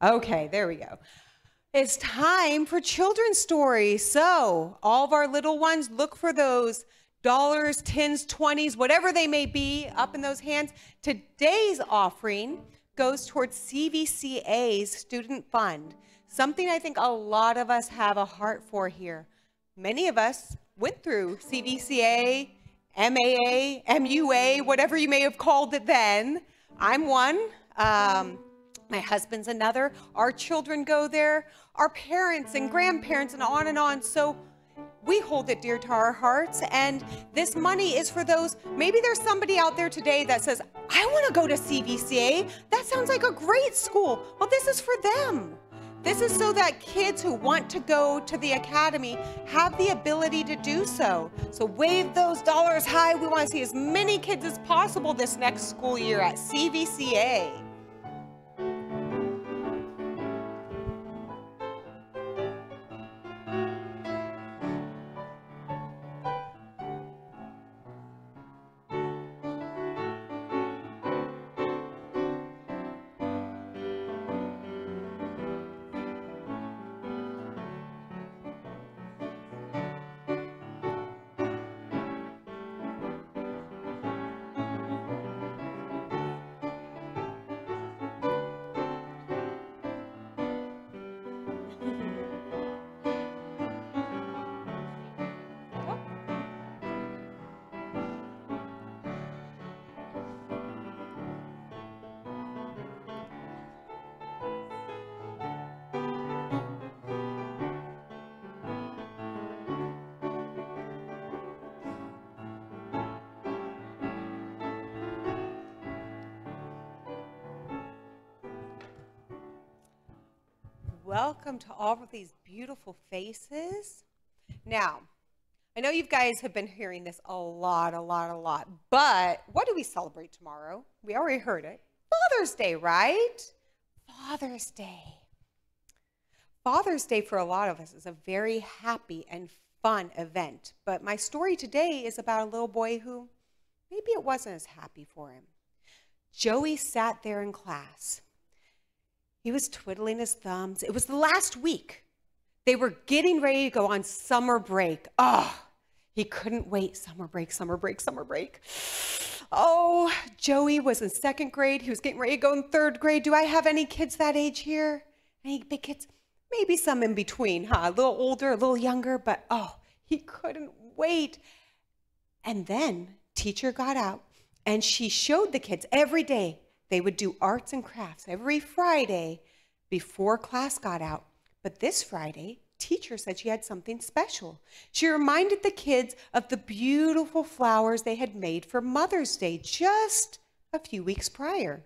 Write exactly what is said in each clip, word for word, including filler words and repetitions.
Okay, there we go. It's time for children's stories. So all of our little ones, look for those dollars, tens, twenties, whatever they may be, up in those hands. Today's offering goes towards C V C A's student fund, something I think a lot of us have a heart for here. Many of us went through C V C A, M A A, M U A, whatever you may have called it then. I'm one. Um, my husband's another. Our children go there. Our parents and grandparents and on and on. So we hold it dear to our hearts. And this money is for those. Maybe there's somebody out there today that says, I want to go to C V C A. That sounds like a great school. Well, this is for them. This is so that kids who want to go to the academy have the ability to do so. So wave those dollars high. We want to see as many kids as possible this next school year at C V C A. Welcome to all of these beautiful faces. Now, I know you guys have been hearing this a lot, a lot, a lot, but what do we celebrate tomorrow? We already heard it. Father's Day, right? Father's Day. Father's Day for a lot of us is a very happy and fun event, but my story today is about a little boy who maybe it wasn't as happy for him. Joey sat there in class. He was twiddling his thumbs. It was the last week. They were getting ready to go on summer break. Oh, he couldn't wait. Summer break, summer break, summer break. Oh, Joey was in second grade. He was getting ready to go in third grade. Do I have any kids that age here? Any big kids? Maybe some in between, huh? A little older, a little younger, but oh, he couldn't wait. And then teacher got out and she showed the kids every day. They would do arts and crafts every Friday before class got out. But this Friday, teacher said she had something special. She reminded the kids of the beautiful flowers they had made for Mother's Day just a few weeks prior.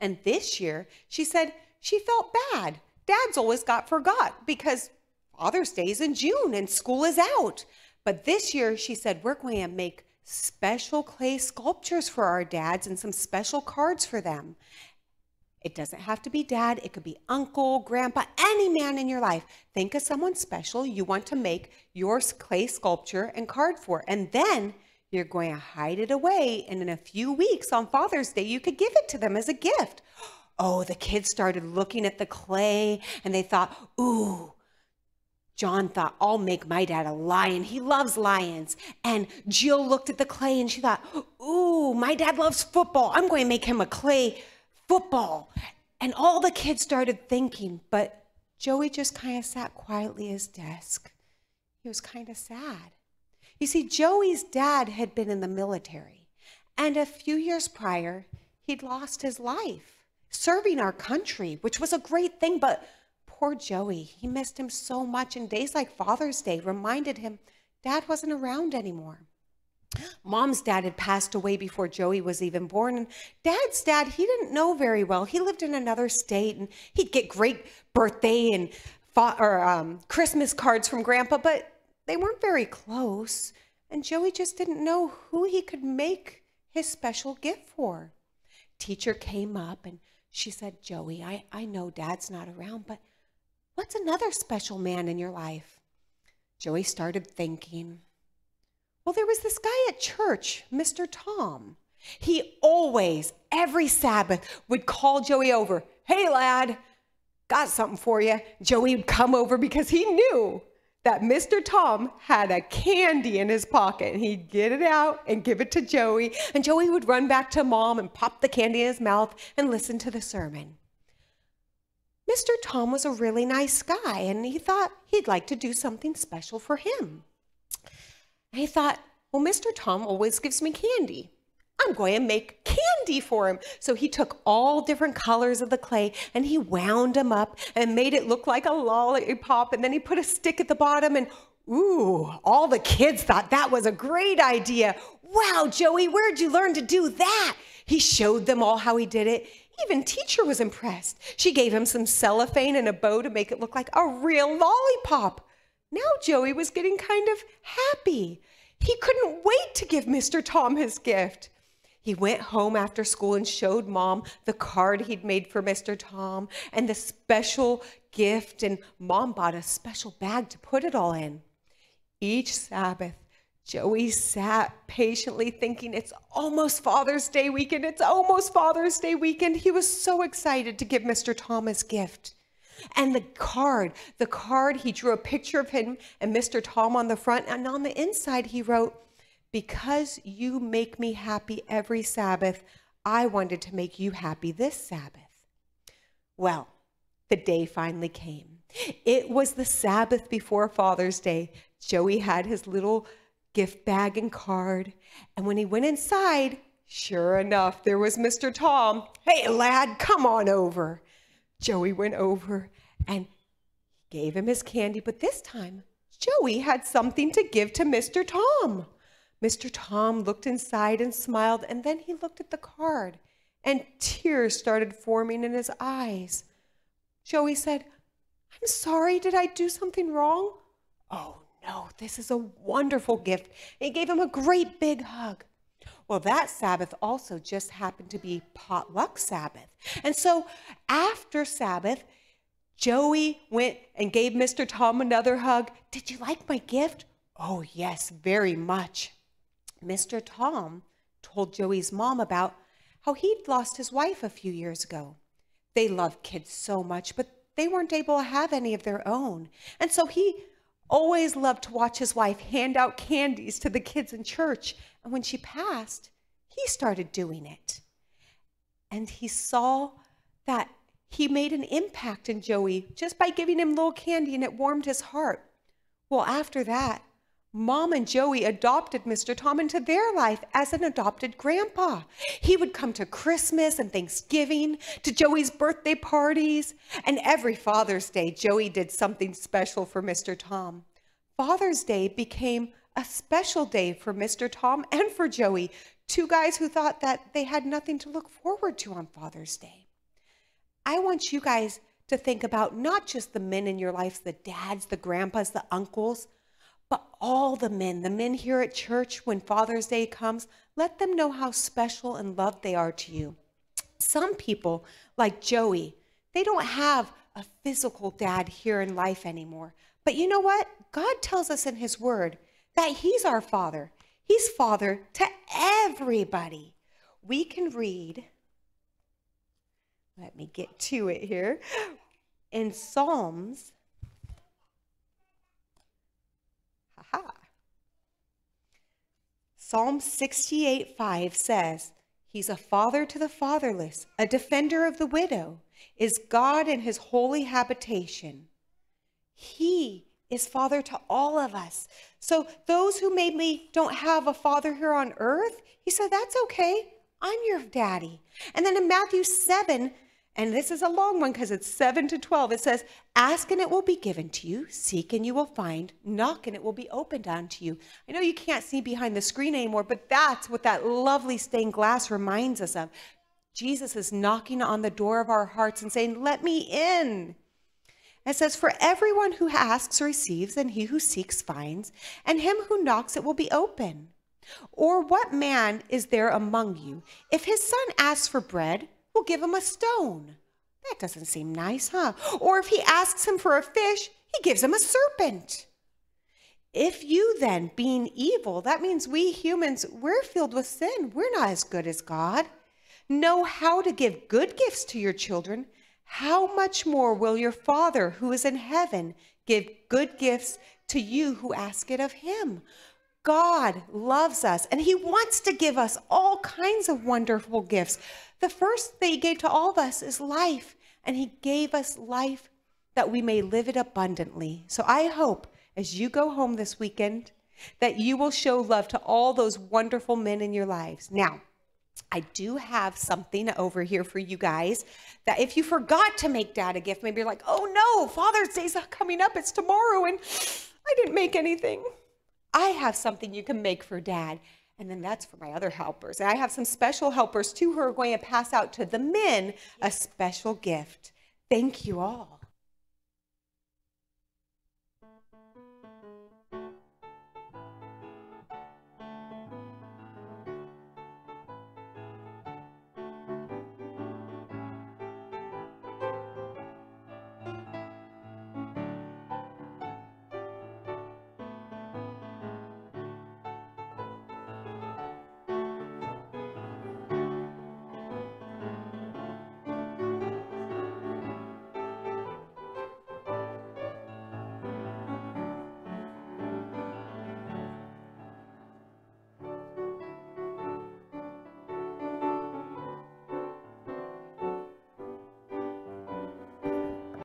And this year, she said she felt bad. Dad's always got forgot because Father's Day is in June and school is out. But this year, she said, we're going to make special clay sculptures for our dads and some special cards for them. It doesn't have to be dad. It could be uncle, grandpa, any man in your life. Think of someone special you want to make your clay sculpture and card for. And then you're going to hide it away. And in a few weeks on Father's Day, you could give it to them as a gift. Oh, the kids started looking at the clay and they thought, ooh, John thought, I'll make my dad a lion. He loves lions. And Jill looked at the clay and she thought, ooh, my dad loves football. I'm going to make him a clay football. And all the kids started thinking, but Joey just kind of sat quietly at his desk. He was kind of sad. You see, Joey's dad had been in the military. And a few years prior, he'd lost his life serving our country, which was a great thing, but poor Joey, he missed him so much, and days like Father's Day reminded him Dad wasn't around anymore. Mom's dad had passed away before Joey was even born, and Dad's dad, he didn't know very well. He lived in another state, and he'd get great birthday and or, um, Christmas cards from Grandpa, but they weren't very close, and Joey just didn't know who he could make his special gift for. Teacher came up, and she said, Joey, I, I know Dad's not around, but what's another special man in your life? Joey started thinking, well, there was this guy at church, Mister Tom. He always, every Sabbath, would call Joey over. Hey, lad, got something for you. Joey would come over because he knew that Mister Tom had a candy in his pocket. He'd get it out and give it to Joey, and Joey would run back to Mom and pop the candy in his mouth and listen to the sermon. Mister Tom was a really nice guy, and he thought he'd like to do something special for him. And he thought, well, Mister Tom always gives me candy. I'm going to make candy for him. So he took all different colors of the clay and he wound them up and made it look like a lollipop. And then he put a stick at the bottom, and ooh, all the kids thought that was a great idea. Wow, Joey, where'd you learn to do that? He showed them all how he did it. Even teacher was impressed. She gave him some cellophane and a bow to make it look like a real lollipop. Now Joey was getting kind of happy. He couldn't wait to give Mister Tom his gift. He went home after school and showed Mom the card he'd made for Mister Tom and the special gift, and Mom bought a special bag to put it all in. Each Sabbath, Joey sat patiently thinking, it's almost Father's Day weekend, it's almost Father's Day weekend. He was so excited to give Mister Tom his gift. And the card, the card, he drew a picture of him and Mister Tom on the front, and on the inside he wrote, because you make me happy every Sabbath, I wanted to make you happy this Sabbath. Well, the day finally came. It was the Sabbath before Father's Day. Joey had his little gift bag and card, and when he went inside, sure enough, there was Mister Tom. Hey, lad, come on over. Joey went over and gave him his candy, but this time, Joey had something to give to Mister Tom. Mister Tom looked inside and smiled, and then he looked at the card, and tears started forming in his eyes. Joey said, I'm sorry, did I do something wrong? Oh no, this is a wonderful gift. And he gave him a great big hug. Well, that Sabbath also just happened to be potluck Sabbath. And so after Sabbath, Joey went and gave Mister Tom another hug. Did you like my gift? Oh yes, very much. Mister Tom told Joey's mom about how he'd lost his wife a few years ago. They love kids so much, but they weren't able to have any of their own. And so he always loved to watch his wife hand out candies to the kids in church. And when she passed, he started doing it. And he saw that he made an impact in Joey just by giving him little candy, and it warmed his heart. Well, after that, Mom and Joey adopted Mister Tom into their life as an adopted grandpa. He would come to Christmas and Thanksgiving, to Joey's birthday parties, and every Father's Day, Joey did something special for Mister Tom. Father's Day became a special day for Mister Tom and for Joey, two guys who thought that they had nothing to look forward to on Father's Day. I want you guys to think about not just the men in your lives, the dads, the grandpas, the uncles, but all the men, the men here at church, when Father's Day comes, let them know how special and loved they are to you. Some people, like Joey, they don't have a physical dad here in life anymore. But you know what? God tells us in His Word that He's our Father. He's Father to everybody. We can read, let me get to it here, in Psalms, Ha. Psalm sixty-eight five says, He's a father to the fatherless, a defender of the widow, is God in His holy habitation. He is Father to all of us. So those who maybe don't have a father here on earth, He said, that's okay. I'm your daddy. And then in Matthew seven, and this is a long one because it's seven to twelve. It says, ask and it will be given to you. Seek and you will find. Knock and it will be opened unto you. I know you can't see behind the screen anymore, but that's what that lovely stained glass reminds us of. Jesus is knocking on the door of our hearts and saying, let me in. It says, for everyone who asks receives, and he who seeks finds, and him who knocks it will be open. Or what man is there among you? If his son asks for bread, we'll give him a stone. That doesn't seem nice, huh? Or if he asks him for a fish, he gives him a serpent. If you then, being evil, that means we humans, we're filled with sin. We're not as good as God. Know how to give good gifts to your children. how much more will your Father who is in heaven give good gifts to you who ask it of him? God loves us, and he wants to give us all kinds of wonderful gifts. The first that he gave to all of us is life, and he gave us life that we may live it abundantly. So I hope as you go home this weekend that you will show love to all those wonderful men in your lives. Now, I do have something over here for you guys that if you forgot to make Dad a gift, maybe you're like, oh no, Father's Day's not coming up, it's tomorrow, and I didn't make anything. I have something you can make for Dad. And then that's for my other helpers. And I have some special helpers too who are going to pass out to the men a special gift. Thank you all.